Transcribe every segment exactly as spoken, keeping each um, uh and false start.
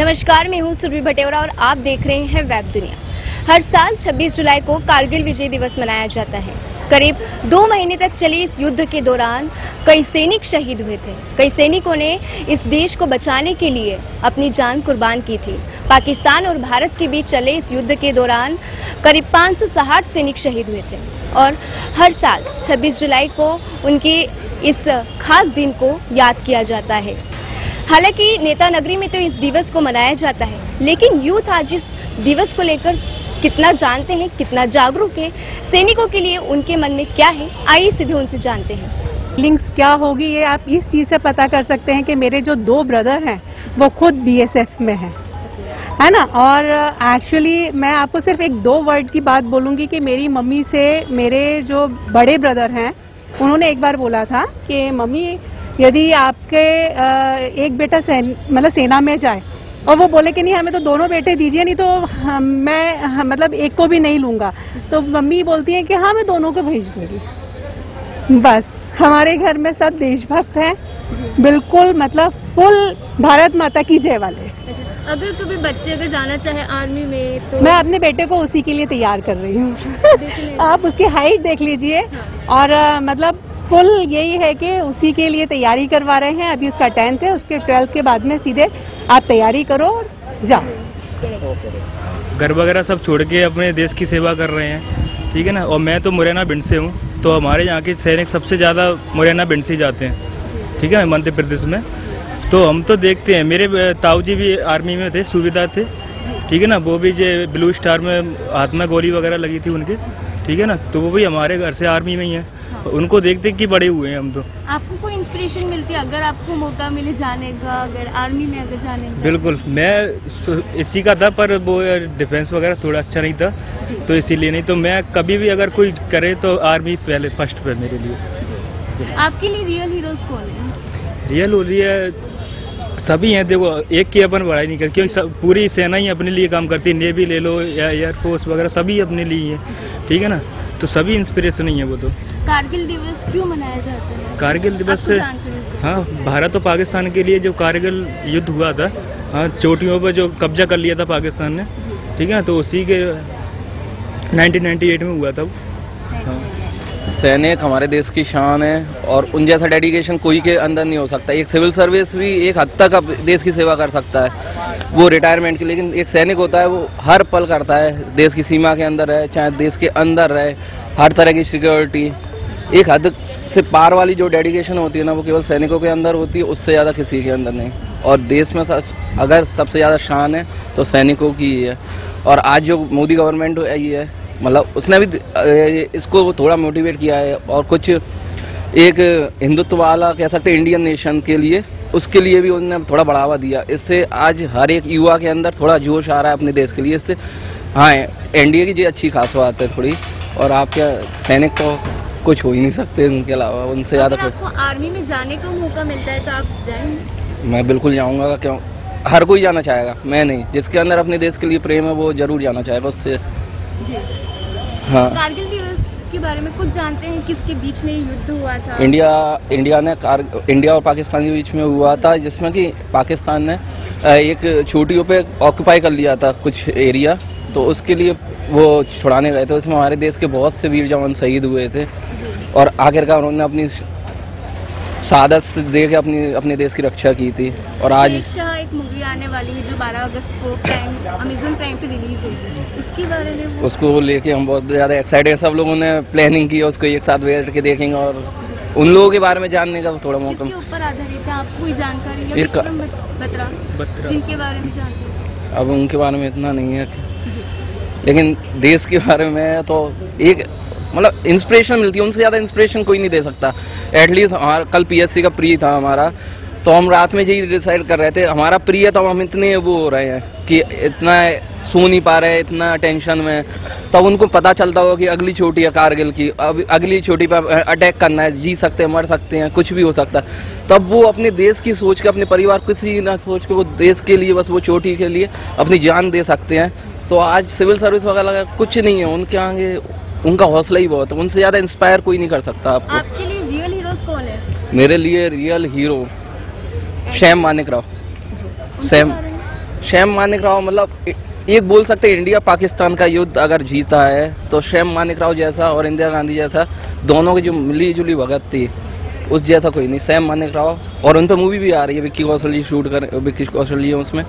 नमस्कार, मैं हूँ सुरभि भटेवरा और आप देख रहे हैं वेब दुनिया। हर साल छब्बीस जुलाई को कारगिल विजय दिवस मनाया जाता है। करीब दो महीने तक चले इस युद्ध के दौरान कई सैनिक शहीद हुए थे। कई सैनिकों ने इस देश को बचाने के लिए अपनी जान कुर्बान की थी। पाकिस्तान और भारत के बीच चले इस युद्ध के दौरान करीब पाँच सौ साठ सैनिक शहीद हुए थे और हर साल छब्बीस जुलाई को उनके इस खास दिन को याद किया जाता है। हालांकि नेता नगरी में तो इस दिवस को मनाया जाता है, लेकिन यूथ आज इस दिवस को लेकर कितना जानते हैं, कितना जागरूक है, सैनिकों के लिए उनके मन में क्या है, आइए सीधे उनसे जानते हैं। लिंक्स क्या होगी ये आप इस चीज़ से पता कर सकते हैं कि मेरे जो दो ब्रदर हैं वो खुद बीएसएफ में हैं, है ना। और एक्चुअली मैं आपको सिर्फ एक दो वर्ड की बात बोलूँगी कि मेरी मम्मी से मेरे जो बड़े ब्रदर हैं उन्होंने एक बार बोला था कि मम्मी यदि आपके एक बेटा सैन मतलब सेना में जाए और वो बोले कि नहीं हमें तो दोनों बेटे दीजिए, नहीं तो हम, मैं मतलब एक को भी नहीं लूँगा, तो मम्मी बोलती हैं कि हाँ मैं दोनों को भेज दूँगी। बस हमारे घर में सब देशभक्त हैं, बिल्कुल मतलब फुल भारत माता की जय वाले। अगर कभी बच्चे अगर जाना चाहे आर्मी में तो मैं अपने बेटे को उसी के लिए तैयार कर रही हूँ। आप उसकी हाइट देख लीजिए। हाँ। और आ, मतलब फुल यही है कि उसी के लिए तैयारी करवा रहे हैं। अभी उसका टेंथ है, उसके ट्वेल्थ के बाद में सीधे आप तैयारी करो और जाओ। घर वगैरह सब छोड़ के अपने देश की सेवा कर रहे हैं, ठीक है ना। और मैं तो मुरैना भिंड से हूँ, तो हमारे यहाँ के सैनिक सबसे ज़्यादा मुरैना भिंड से जाते हैं, ठीक है, मध्य प्रदेश में। तो हम तो देखते हैं, मेरे ताऊ जी भी आर्मी में थे, सूबेदार थे, ठीक है ना। वो भी जो ब्लू स्टार में हाथ में गोली वगैरह लगी थी उनके, ठीक है ना, तो वो भी हमारे घर से आर्मी में ही है। हाँ। उनको देखते कि बड़े हुए हैं हम तो। आपको कोई इंस्पिरेशन मिलती है अगर आपको मौका मिले जाने का, अगर आर्मी में अगर जाने का? बिल्कुल, मैं इसी का था, पर वो डिफेंस वगैरह थोड़ा अच्छा नहीं था तो इसीलिए नहीं, तो मैं कभी भी अगर कोई करे तो आर्मी पहले फर्स्ट पे मेरे लिए। आपके लिए रियल हीरोज कौन है? रियल हो रही है सभी हैं, देखो एक की अपन बढ़ाई नहीं करती, क्योंकि पूरी सेना ही अपने लिए काम करती है। नेवी ले लो या एयरफोर्स वगैरह, सभी अपने लिए हैं, ठीक है ना, तो सभी इंस्पिरेशन ही है वो। तो कारगिल दिवस क्यों मनाया जाता है? कारगिल दिवस, हाँ, भारत और पाकिस्तान के लिए जो कारगिल युद्ध हुआ था, हाँ, चोटियों पर जो कब्जा कर लिया था पाकिस्तान ने, ठीक है, तो उसी के उन्नीस सौ अट्ठानवे में हुआ था। हाँ। सैनिक हमारे देश की शान है और उन जैसा डेडिकेशन कोई के अंदर नहीं हो सकता। एक सिविल सर्विस भी एक हद तक अब देश की सेवा कर सकता है वो रिटायरमेंट के, लेकिन एक सैनिक होता है वो हर पल करता है, देश की सीमा के अंदर है चाहे देश के अंदर रहे, हर तरह की सिक्योरिटी। एक हद से पार वाली जो डेडिकेशन होती है ना वो केवल सैनिकों के अंदर होती है, उससे ज़्यादा किसी के अंदर नहीं। और देश में सच अगर सबसे ज़्यादा शान है तो सैनिकों की ही है। और आज जो मोदी गवर्नमेंट आई है, मतलब उसने भी इसको थोड़ा मोटिवेट किया है और कुछ एक हिंदुत्व वाला कह सकते इंडियन नेशन के लिए, उसके लिए भी उन्होंने थोड़ा बढ़ावा दिया। इससे आज हर एक युवा के अंदर थोड़ा जोश आ रहा है अपने देश के लिए। इससे हाँ, एनडीए की ये अच्छी खास बात है थोड़ी। और आपके सैनिक तो कुछ हो ही नहीं सकते उनके अलावा, उनसे ज़्यादा कुछ। आर्मी में जाने का मौका मिलता है तो आप जाएंगे? मैं बिल्कुल जाऊंगा, क्यों हर कोई जाना चाहेगा, मैं नहीं। जिसके अंदर अपने देश के लिए प्रेम है वो जरूर जाना चाहेगा उससे। हाँ। कारगिल दिवस के बारे में कुछ जानते हैं? किसके बीच में युद्ध हुआ था? इंडिया इंडिया ने कार इंडिया और पाकिस्तान के बीच में हुआ था, जिसमें कि पाकिस्तान ने एक छोटियों पे ऑक्यूपाई कर लिया था कुछ एरिया, तो उसके लिए वो छुड़ाने गए थे। उसमें हमारे देश के बहुत से वीर जवान शहीद हुए थे और आखिरकार उन्होंने अपनी शहादत दे के अपनी अपने देश की रक्षा की थी। और आज शेर शाह एक मूवी आने वाली है जो बारह अगस्त को प्राइम अमेज़न प्राइम पे रिलीज होगी, उसके बारे में उसको लेके हम बहुत ज़्यादा एक्साइटेड, सब लोगों ने प्लानिंग की, उसको एक साथ बैठ के देखेंगे और उन लोगों के बारे में जानने का थोड़ा मौका। इसके ऊपर आधारित है, आपको कोई जानकारी जिनके बारे में जानते? अब उनके बारे में इतना नहीं है, लेकिन देश के बारे में तो एक मतलब इंस्पिरेशन मिलती है, उनसे ज़्यादा इंस्पिरेशन कोई नहीं दे सकता। एटलीस्ट हमारा कल पीएससी का प्री था हमारा, तो हम रात में यही डिसाइड कर रहे थे, हमारा प्री है तो हम इतने वो हो रहे हैं कि इतना सो नहीं पा रहे, इतना टेंशन में। तब तो उनको पता चलता होगा कि अगली चोटी है कारगिल की, अब अगली चोटी पर अटैक करना है, जी सकते हैं, मर सकते हैं, कुछ भी हो सकता है। तब वो अपने देश की सोच के, अपने परिवार किसी ना सोच के, वो देश के लिए बस वो चोटी के लिए अपनी जान दे सकते हैं। तो आज सिविल सर्विस वगैरह कुछ नहीं है उनके आगे, उनका हौसला ही बहुत है, उनसे ज़्यादा इंस्पायर कोई नहीं कर सकता आपको। आपके लिए रियल हीरोज कौन है? मेरे लिए रियल हीरो सैम मानेकशॉ। सैम सैम मानेकशॉ मतलब एक बोल सकते हैं इंडिया पाकिस्तान का युद्ध अगर जीता है तो सैम मानेकशॉ जैसा और इंदिरा गांधी जैसा दोनों की जो मिली जुली भगत थी उस जैसा कोई नहीं। सैम मानेकशॉ और उन पर मूवी भी आ रही है, विक्की कौशल जी शूट कर विक्की कौशल जी है उसमें,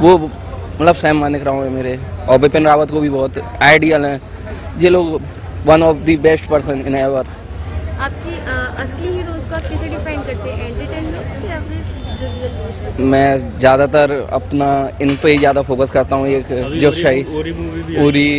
वो मतलब सैम मानेकशॉ है मेरे। और बिपिन रावत को भी बहुत आइडियल हैं ये लोग, one of the best person in ever. आपकी असली हीरोज को आप किसे डिफाइन करते हैं, एंटरटेनमेंट से एवरेज? मैं ज़्यादातर अपना इन पे ही ज़्यादा फोकस करता हूँ, एक जोशाही उरी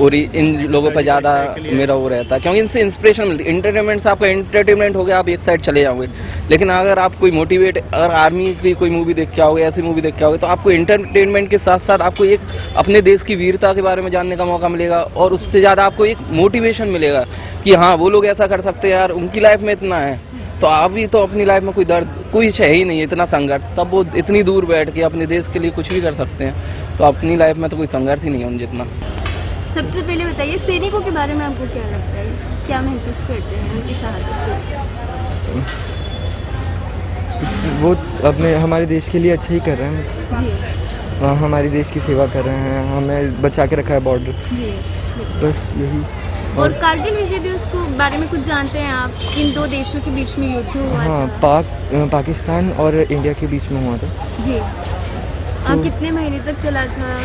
उरी इन लोगों पर ज़्यादा मेरा वो रहता है क्योंकि इनसे इंस्पिरेशन मिलती है। इंटरटेनमेंट से आपका इंटरटेनमेंट हो गया, आप एक साइड चले जाओगे, लेकिन अगर आप कोई मोटिवेट अगर आर्मी की कोई मूवी देख के आओगे, ऐसी मूवी देख के आओगे तो आपको इंटरटेनमेंट के साथ साथ आपको एक अपने देश की वीरता के बारे में जानने का मौका मिलेगा और उससे ज़्यादा आपको एक मोटिवेशन मिलेगा कि हाँ वो लोग ऐसा कर सकते हैं यार, उनकी लाइफ में इतना है तो आप भी, तो अपनी लाइफ में कोई दर्द कोई है ही नहीं इतना संघर्ष, तब वो इतनी दूर बैठ के अपने देश के लिए कुछ भी कर सकते हैं, तो अपनी लाइफ में तो कोई संघर्ष ही नहीं है उन जितना। सबसे पहले बताइए सैनिकों के बारे में आपको क्या लगता है, क्या महसूस करते हैं उनकी शहादत? वो अपने हमारे देश के लिए अच्छा ही कर रहे हैं, हमारे देश की सेवा कर रहे हैं, हमें बचा के रखा है बॉर्डर, बस यही। और कारगिल विजय दिवस के बारे में कुछ जानते हैं आप? इन दो देशों के बीच में युद्ध हुआ हाँ, था पाक पाकिस्तान और इंडिया के बीच में हुआ था जी। तो आप कितने महीने तक चला था,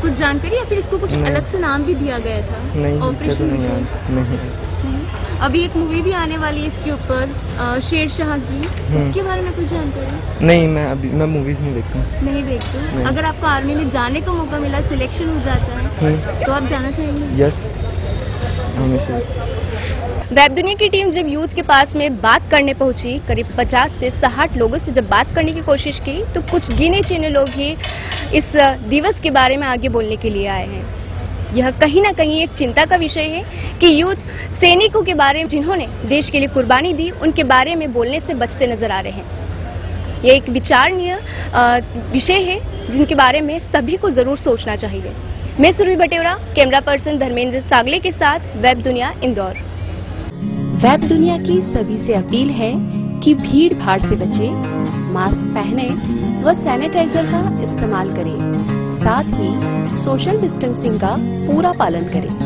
कुछ जानकारी, या फिर इसको कुछ अलग से नाम भी दिया गया था? नहीं, ऑपरेशन नहीं, नहीं, नहीं।, नहीं। अभी एक मूवी भी आने वाली है इसके ऊपर, शेर शाह की, इसके बारे में कुछ जानकारी? नहीं, मैं अभी मैं मूवीज नहीं देखता हूँ। नहीं देखती? अगर आपको आर्मी में जाने का मौका मिला, सिलेक्शन हो जाता है तो आप जाना चाहेंगे? यस। वेबदुनिया की टीम जब यूथ के पास में बात करने पहुंची, करीब पचास से साठ लोगों से जब बात करने की कोशिश की तो कुछ गिने चुने लोग ही इस दिवस के बारे में आगे बोलने के लिए आए हैं। यह कहीं ना कहीं एक चिंता का विषय है कि यूथ सैनिकों के बारे में जिन्होंने देश के लिए कुर्बानी दी उनके बारे में बोलने से बचते नजर आ रहे हैं। यह एक विचारणीय विषय है जिनके बारे में सभी को जरूर सोचना चाहिए। मैं सुरभि भटेवरा, कैमरा पर्सन धर्मेंद्र सागले के साथ, वेब दुनिया इंदौर। वेब दुनिया की सभी से अपील है कि भीड़ भाड़ से बचें, मास्क पहने व सैनिटाइजर का इस्तेमाल करें, साथ ही सोशल डिस्टेंसिंग का पूरा पालन करें।